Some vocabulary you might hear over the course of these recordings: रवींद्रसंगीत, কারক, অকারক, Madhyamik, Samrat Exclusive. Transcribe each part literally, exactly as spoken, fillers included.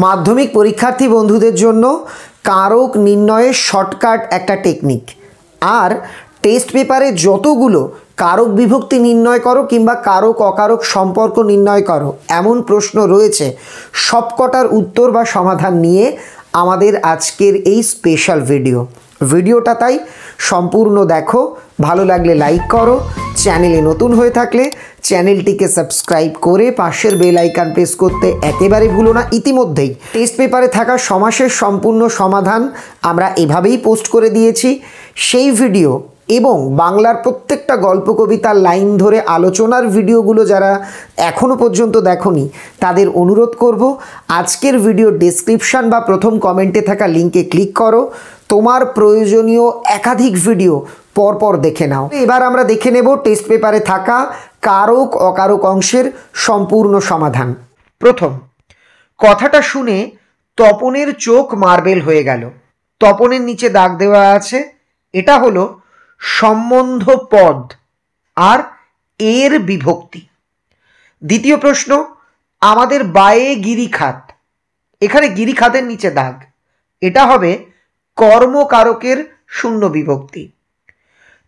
माध्यमिक परीक्षार्थी बंधुदेर जोन्नो कारक निर्णय शर्टकाट एक टेक्निक और टेस्ट पेपारे जतगुलो कारक विभक्ति निर्णय करो किंबा कारक अकारक सम्पर्क निर्णय करो एमन प्रश्न रयेछे सबकटार उत्तर बा समाधान निये आमादेर आजकेर एई स्पेशल भिडियो भिडियोटा ताई सम्पूर्ण देखो भालो लागले लाइक करो चैनेले नतून हये थाकले चैनलटिके सबस्क्राइब करे पाशेर बेल आइकन प्रेस करते एकेबारे भूलो ना। इतिमध्येई टेस्ट पेपारे थाका समासेर सम्पूर्ण समाधान आमरा एभावेई पोस्ट करे दियेछि सेई भिडियो एवं बांगलार प्रत्येकटा गल्प कविता लाइन धरे आलोचनार भिडियोगुलो जारा एखोनो पर्यन्त देखोनी तादेर अनुरोध करब आजकेर भिडियो डेस्क्रिप्शन बा प्रथम कमेंटे थाका लिंके क्लिक करो तोमार प्रयोजनीय एकाधिक भिडियो परपर देखे नाओ। एबार आमरा देखे नेब टेस्ट पेपारे थाका कारक अकारक अंशेर सम्पूर्ण समाधान। प्रथम कथाटा शुने तपनेर चोख मार्बेल हये गेल। तपनेर नीचे दाग देवा आछे एटा हलो सम्बन्ध पद और एर विभक्ति। द्वितीय प्रश्न आमादेर बाए गिरिखात एखाने गिरिखातेर नीचे दाग एटा हबे कर्मकारकेर शून्य विभक्ति।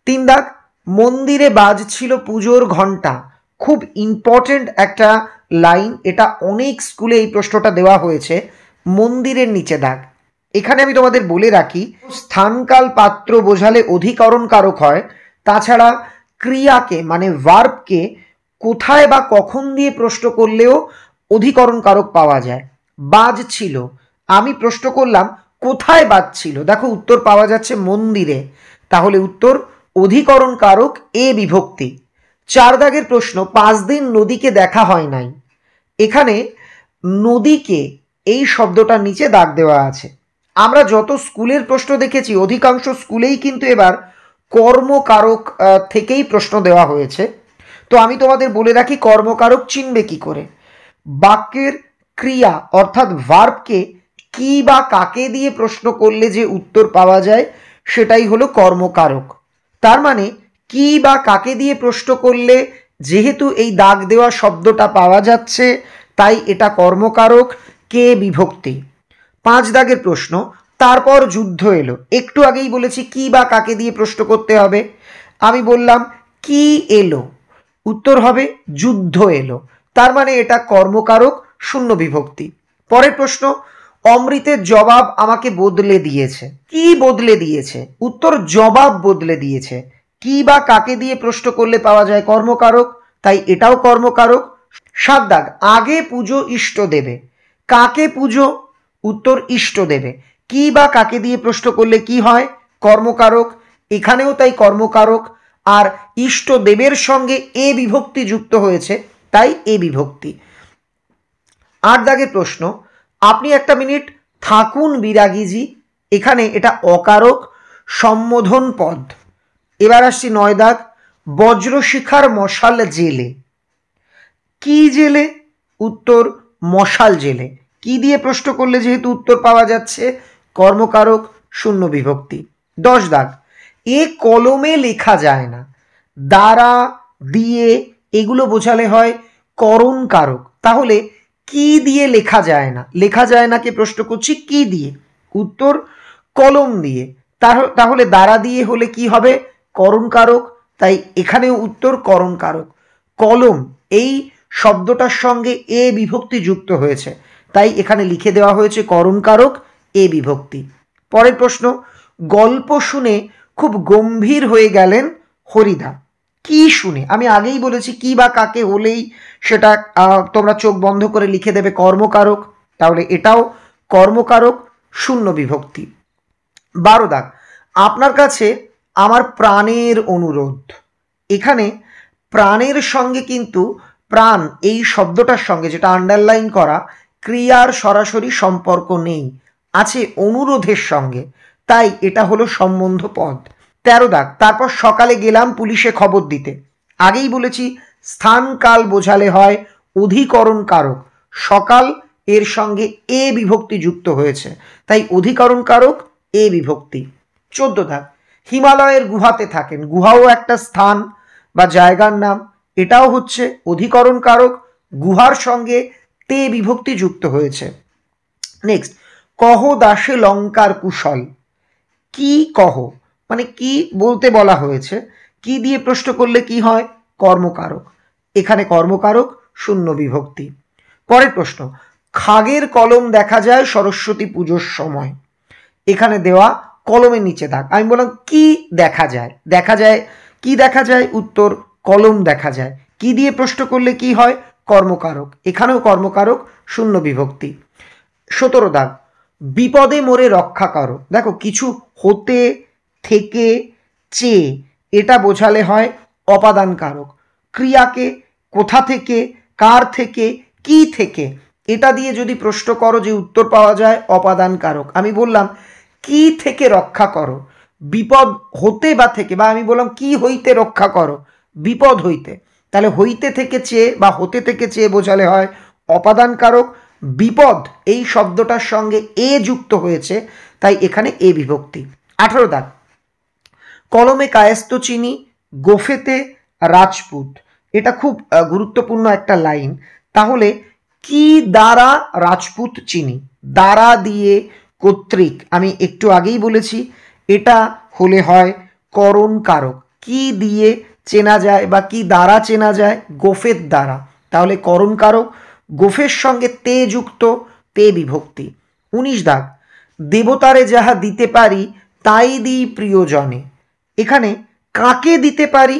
तीन दाग मंदिरे बाजछिलो पुजोर घंटा खूब इम्पोर्टेंट एकटा लाइन एटा अनेक स्कूले एई प्रश्नटा देवा हयेछे मंदिरेर नीचे दाग। एखाने आमी तोमादेर बोले राखी स्थानकाल पात्र बोझाले अधिकरण कारक हय ताछाड़ा क्रिया के माने वार्ब के कोथाय बा कखन दिये प्रश्न करलेओ अधिकरण कारक पावा जाय। बाज छिलो आमी प्रश्न करलाम कोथाय बाज छिलो देखो उत्तर पावा जाच्छे मंदिरे ताहले उत्तर अधिकरण कारक ए विभक्ति। चार दागेर प्रश्न पाँच दिन नदी के देखा हय नाई एखाने नदी के एई शब्दटार नीचे दाग देवा आछे। आमरा जतो स्कूलेर प्रश्न देखेछि अधिकांश स्कूलेई किन्तु एबार कर्मकारक थेकेई प्रश्न देवा हयेछे तो आमी तोमादेर बोले राखी कर्मकारक चिनबे कि करे वाक्येर क्रिया अर्थात भार्ब के कि बा काके दिये प्रश्न करले जे उत्तर पावा जाय सेटाई हलो कर्मकारक। तार माने कि बा काके दिये प्रश्न करले जेहेतु एई दाग देवा शब्दटा पावा जाच्छे ताई एटा कर्मकारक के विभक्ति। पाँच दागेर प्रश्न तारपर युद्ध एलो एकटू आगेई बोलेछि कि बा काके दिये प्रश्न करते हबे आमी बोल्लाम कि एलो उत्तर हबे युद्ध एलो तार माने एटा कर्मकारक शून्य विभक्ति। परेर प्रश्न अमृतेर जबाब आमाके बदले दियेछे कि बदले दियेछे उत्तर जबाब बदले दियेछे। कि बा काके दिये प्रश्न करले पावा जाय कर्मकारक ताई एटाओ कर्मकारक। सात दाग आगे पुजो इष्ट देवे काके पुजो उत्तर इष्ट देवे कि बा काके दिये प्रश्न करले कि हय कर्मकारक एखानेओ ताई कर्मकारक और इष्ट देवेर संगे ए विभक्ति जुक्त हयेछे ताई ए विभक्ति। आठ दागेर प्रश्न आपनी एकटा मिनिट थाकुन बिरागीजी एखाने एटा अकारक सम्बोधन पद। एबार आसछि नय दाग वज्रशिखार मशाल जेले कि जेले उत्तर मशाल जेले कि दिये प्रश्न करले जेहेतु उत्तर पावा जाच्छे कर्मकारक शून्य विभक्ति। दस दाग ए कलमे लेखा जाए ना द्वारा दिए एगुलो बोझाले हय करन कारक ताहले कि दिये लेखा जाए ना लेखा जाए ना के प्रश्न करछि कि दिये उत्तर कलम दिये ताहले द्वारा दिये हले कि हबे करन कारक ताई एखानेओ उत्तर करन कारक। कलम एई शब्दटार संगे ए विभक्ति जुक्त हयेछे ताई एखाने लिखे देवा हयेछे कर्मकारक ए विभक्ति। परेर प्रश्न गल्प शुने खूब गम्भीर हये गेलेन हरिदा कि शुने आमी आगेई बोलेछि कि बा काके होलेई सेटा तोमरा चोख बंध करे लिखे देबे कर्मकारक ताहले एटाओ कर्मकारक शून्य विभक्ति। बारो दाग आपनार काछे आमार प्राणेर अनुरोध एखाने प्राणेर संगे किन्तु प्राण एई शब्दटार संगे जेटा आंडारलाइन करा क्रियार सरासरि सम्पर्क नहीं आछे अनुरोधेर संगे ताई एटा हलो सम्बन्ध पद। तेरो दाग तारपर सकाले गेलाम पुलिशे खबर दीते आगेई बोलेछि स्थानकाल बोझाले हय अधिकरण कारक सकाल एर संगे ए विभक्ति जुक्त हयेछे ताई अधिकरण कारक ए विभक्ति। चौदो दाग हिमालयेर गुहाते थाकेन गुहाओ एकटा स्थान बा जायगार नाम एटाओ हच्छे अधिकरण कारक गुहार संगे ते विभक्ति जुक्त हयेछे। नेक्स्ट कहो दासे लंकार कुशल की कहो माने की बोलते बला होयेछे की दिए प्रश्न करले की हय कर्मकारक एखाने कर्मकारक शून्य विभक्ति। परेर प्रश्न खागेर कलम देखा जाए सरस्वती पुजोर समय एखाने देवा कलमेर नीचे दाग आमि बोललाम की देखा जाए देखा जाए की देखा जाए उत्तर कलम देखा जाए की दिए प्रश्न करले की हय कर्मकारक एखानेও कर्मकारक शून्य विभक्ति। सतर दाग विपदे मोरे रक्षा करो देखो किछु होते थेके चे एटा बोझाले हय अपादान कारक क्रिया के कोथा थेके कार थेके की थेके एटा दिए जोदि प्रश्न करो जे उत्तर पावा जाए अपादान कारक। आमी बोललाम की थेके रक्षा करो विपद होते बा थेके बा आमी बोललाम की हईते रक्षा करो विपद हईते ताहले हईते थेके चे बा होते थेके चे बोझाले हय अपादान कारक विपद এই শব্দটার সঙ্গে এ যুক্ত হয়েছে তাই এখানে এ বিভক্তি। আঠারো দাগ কলমে কায়স্থ চিনি গোফেতে রাজপুত এটা খুব গুরুত্বপূর্ণ একটা লাইন। তাহলে কি দ্বারা রাজপুত চিনি দ্বারা দিয়ে কর্তৃক আমি একটু আগেই বলেছি এটা হলে হয় করণ কারক কি দিয়ে চেনা যায় বা কি দ্বারা চেনা যায় গোফের দ্বারা তাহলে করণ কারক गोफेर संगे ते जुक्त ते विभक्ति। उन्नीस दाग देवतारे जहाँ दीते पारी ताई दी प्रियजने एखाने काके दीते पारी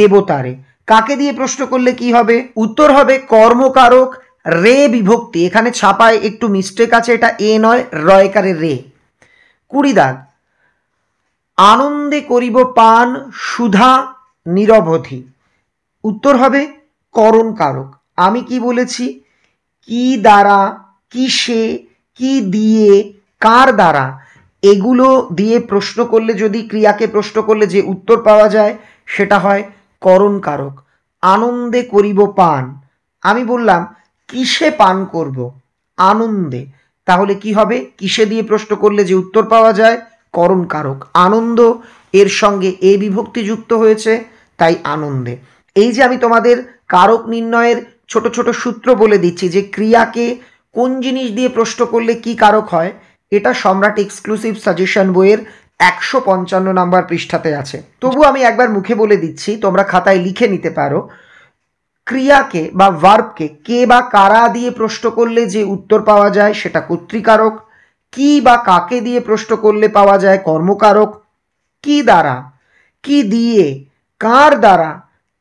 देवतारे काके दिए प्रश्न करले की हबे उत्तर हबे कर्मकारक रे विभक्ति एखाने छापाय एकटू मिस्टेक आछे एटा ए नय रयकारे रे। बीस दाग आनंदे करिब पान सुधा निरवधि उत्तर हबे कर्मकारक आमी की बोलेছি की द्वारा কিসে की दिए कार द्वारा एगुलो दिए प्रश्न करले जोदि क्रिया के प्रश्न करले जे उत्तर पावा जाए सेटा हय करণ कारक। आनंदे करिब पान आमी बोललाम কিসে पान करब आनंदे ताहले की हबे কিসে दिए प्रश्न करले जे उत्तर पावा जाए करণ कारक आनंद एर संगे ए विभक्ति जुक्त हयेछे ताई आनंदे। एई जे आमी तोमादेर कारक निर्णयेर छोटो छोटो सूत्र बोले दिच्छी जे क्रिया के कोन जिनिस दिए प्रश्न करले की कारक हय एटा सम्राट एक्सक्लूसिव सजेशन बोइएर एकशो पंचान्न नम्बर पृष्ठाते आछे। तबुओ आमी एकबार मुखे बोले दिच्छी तोमरा खाताय लिखे निते पारो क्रिया के बा वर्ब के के बा कारा दिए प्रश्न करले जे उत्तर पावा जाय सेटा कर्तृकारक की बा काके दिए प्रश्न करले पावा जाय कर्मकारक की द्वारा की दिए कार द्वारा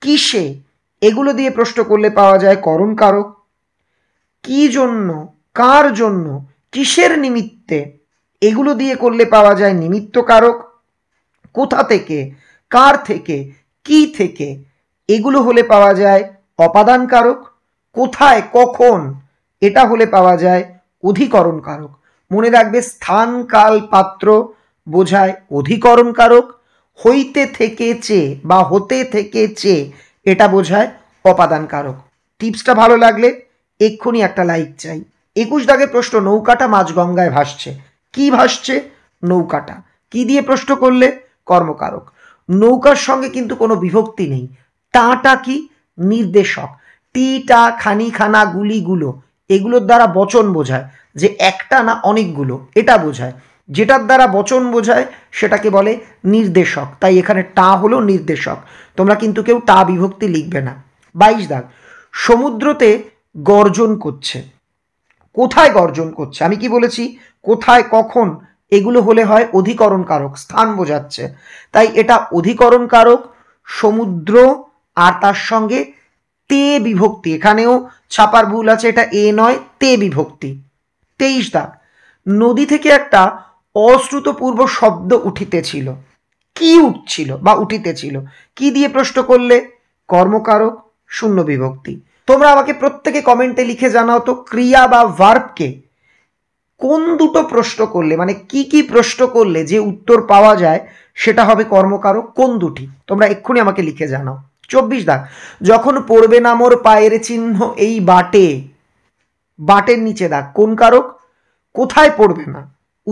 किसे एगुलो दिए प्रश्न करले पावा जाए करণ कारक की जोन्नो कार जोन्नो किसेर निमित्ते एगुलो दिए करले पावा जाए निमित्त कारक कोथा थेके कार थेके की थेके एगुलो होले पावा जाए अपादान कारक कोथाय कखन एटा होले पावा जाए अधिकरण कारक। मने राखबे स्थान काल पात्र बोझाय अधिकरण कारक हईते थेके चे बा होते थेके चे एटा बोझाय अपादान कारक। टिप्सटा भालो लागले एक्षुनि एकटा लाइक चाइ। एकुश दागे प्रश्न नौकाटा माझ गंगाय भासछे कि भासछे नौकाटा कि दिए प्रश्न करले कर्मकारक नौकार संगे किन्तु कोनो विभक्ति नेई टाटा कि निर्देशक टी टा खानी खाना गुलिगुलो एगुलोर द्वारा वचन बोझाय जे एकटा ना अनेकगुलो एटा बोझाय जेटार द्वारा वचन बोझाय सेटाके बोले निर्देशक ताई एखाने टा हलो निर्देशक तोमरा किन्तु केउ टा विभक्ति लिखबे ना। बाईश दाग समुद्रते गर्जन करछे कोथाय गर्जन करछे आमी कि बोलेछि कोथाय कखन एगुलो होले हय अधिकरण कारक स्थान बोझाচ্ছে ताई एटा अधिकरण कारक समुद्र आर तार संगे ते विभक्ति एखानेও छापार भूल आछे एटा ए नय ते विभक्ति। तेईश दाग नदी थेके एकटा अश्रुतपूर्व शब्द उठीते छिलो की उठछिलो बा उठीते छिलो की दिए प्रश्न करले कर्मकारक शून्य विभक्ति। तोमरा आमाके प्रत्येके कमेंटे लिखे जानाओ तो क्रिया बा वर्ब के कोन दुटो प्रश्न करले माने की की प्रश्न करले जे उत्तर पावा जाए सेटा हबे कर्मकारक कोन दुटी तोमरा एक्षुनि आमाके लिखे जानाओ। चौबीस दाग जखन पड़बे ना मोर पायेर चिन्ह एई बाटे बाटेर नीचे दाग कोन कारक कोथाय पड़बे ना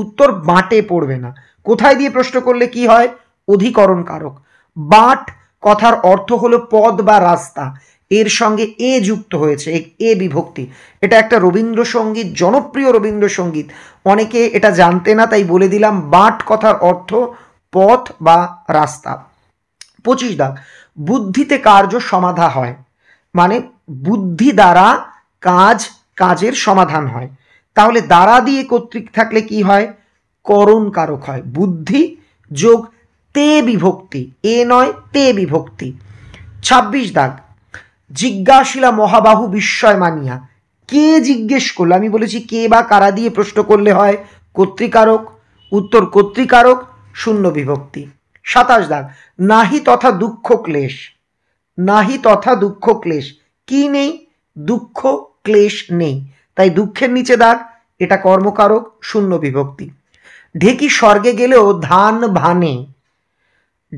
उत्तर बाटे पड़बे ना कोथाय दिए प्रश्न करले की हय अधिकरण कारक। बाट कथार अर्थ हलो पद बा रास्ता एर संगे ए जुक्त होयेछे ए विभक्ति। एटा एकटा रवींद्रसंगीत, जनप्रिय रवींद्रसंगीत, अनेके एटा जानते ना ताई बोले दिलाम। बाट कथार अर्थ पथ बा रास्ता। पचिस दाग बुद्धिते कार्य समाधा हय, माने बुद्धि द्वारा काज काजेर समाधान हय। ताहले द्वारा दिये कर्तृक थाकले कि हय? करण कारक हय। बुद्धि जोग ते विभक्ति, ए नय ते विभक्ति। छब्बीस दाग जिज्ञासिला महाबाहु विस्मय मानिया। के जिज्ञेस करलो? आमी बोलेछि के बा कारा दिये प्रश्न करले हय कर्तृकारक, उत्तर कर्तृकारक, शून्य विभक्ति। सत्ताईस दाग नाहि तथा दुःख क्लेश। नाहि तथा दुःख क्लेश कि नहीं? दुःख क्लेश नहीं, ताई दुःखेर नीचे दाग, एटा कर्मकारक, शून्य विभक्ति। ढेकी स्वर्गे गेलेओ धान भाने।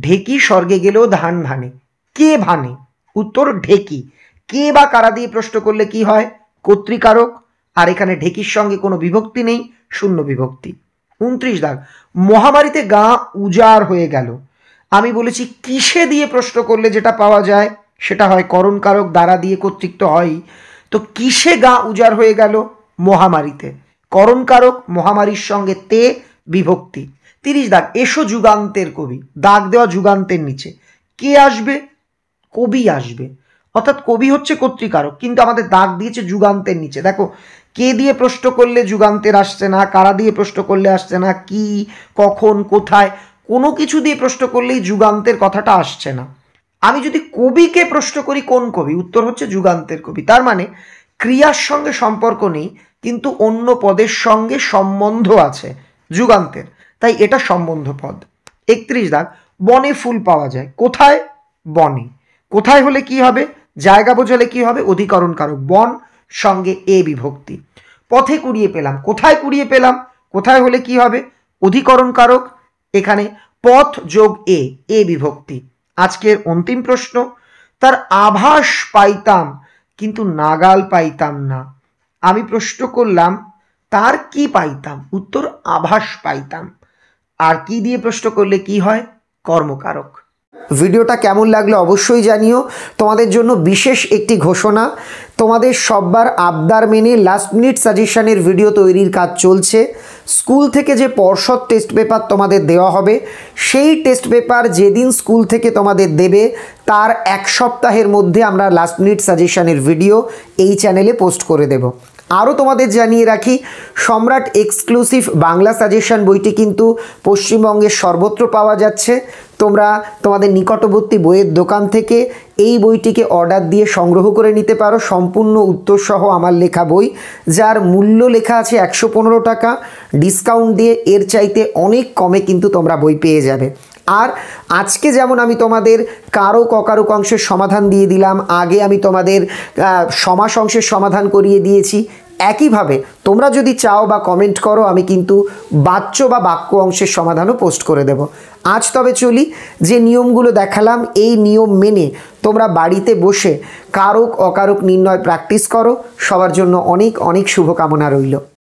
ढेकी स्वर्गे गेलेओ धान भाने, के भाने? उत्तर ढेकी। के बा कारा दिये प्रश्न करले कि हय? कर्तृकारक, और एखाने ढेकिर संगे कोनो विभक्ति नहीं, शून्य विभक्ति। उनत्रिश दाग महामारीते गा उजाड़ हये गेलो। आमी बोलेछि किसे दिये प्रश्न करले जेटा पावा जाय सेटा हय करण कारक, द्वारा दिये कर्तृत्व हय। तो किसे गा उजाड़ हये गेलो? महामारीते, करण कारक, महामारीर संगे ते विभक्ति। त्रिश दाग एशो जुगान्तेर कवि। दाग देवा जुगान्तेर नीचे के आसबे? कवि आसबे, अर्थात कवि हच्छे कर्तृकारक, किन्तु आमादेर दाग दियेछे जुगान्तेर नीचे। देखो के दिये प्रश्न करले जुगान्तेर आसछे ना, कारा दिये प्रश्न करले आसछे ना, कि कखन कोथाय कोनो किछु दिये प्रश्न करलेई जुगान्तेर कथाटा आसछे ना। आमी जोदि कविके प्रश्न करी कोन कवि, उत्तर हच्छे जुगान्तेर कवि। तार माने क्रियार संगे सम्पर्क नेई किन्तु अन्य पदेर संगे सम्बन्ध आछे जुगान्तेर, ताई एटा सम्बन्ध पद। एकत्रिश दाग बने फुल पावा जाय। कोथाय? बने। कोथाय होले कि हबे? जायगा बोझाले कि हबे? अधिकरण कारक, बन संगे ए विभक्ति। पथे कुड़िए पेलाम। कोथाय कुड़िए पेलाम? कोथाय होले कि हबे? अधिकरण कारक, एखाने पथ जोग ए ए विभक्ति। आजकेर अंतिम प्रश्न। तार आभास पाइताम किन्तु नागाल पाइताम ना। आमी प्रश्न करलाम तार कि पाइताम? उत्तर आभास पाइताम। आर कि दिये प्रश्न करले कि हय? कर्मकारक। ভিডিওটা কেমন লাগলো অবশ্যই জানিও। তোমাদের জন্য বিশেষ একটি ঘোষণা, তোমাদের সবার আবদার মেনে লাস্ট মিনিট সাজেশনের ভিডিও তৈরির কাজ চলছে। স্কুল থেকে যে পর্ষদ টেস্ট পেপার তোমাদের দেওয়া হবে, সেই টেস্ট পেপার যেদিন স্কুল থেকে তোমাদের দেবে তার এক সপ্তাহের মধ্যে আমরা লাস্ট মিনিট সাজেশনের ভিডিও এই চ্যানেলে পোস্ট করে দেব। आरो तोमादेर जानिए राखी सम्राट एक्सक्लूसिव बांगला सजेशन बोईटी किन्तु पश्चिम बंगे सर्वत्र पावा जाच्छे। तोमरा तोमादेर निकटवर्ती बोईयेर दोकान थेके एई बोईटीके अर्डार दिए संग्रह करे निते पारो। सम्पूर्ण उत्तर सह आमार लेखा बोई, जार मूल्य लेखा आछे एकशो पंद्रह टाका, डिसकाउंट दिए एर चाइते अनेक कमे किन्तु तोमरा बोई पेये जाबे। और आज के जेमन आमी तोमादेर कारक अकारक अंशेर समाधान दिए दिलाम, आगे आमी तोमादेर समास अंशेर समाधान करिए दिएछि। एक ही भावे तोमरा जोदि चाओ बा कमेंट करो आमी किन्तु वाच्य बा वाक्य अंशेर समाधानों पोस्ट करे देव। आज तबे चली, जे नियमगुलो देखालाम एई नियम मेने तोमरा बाड़ीते बसे कारक अकारक निर्णय प्रैक्टिस करो। सबार जोन्नो अनेक अनेक शुभकामना रइल।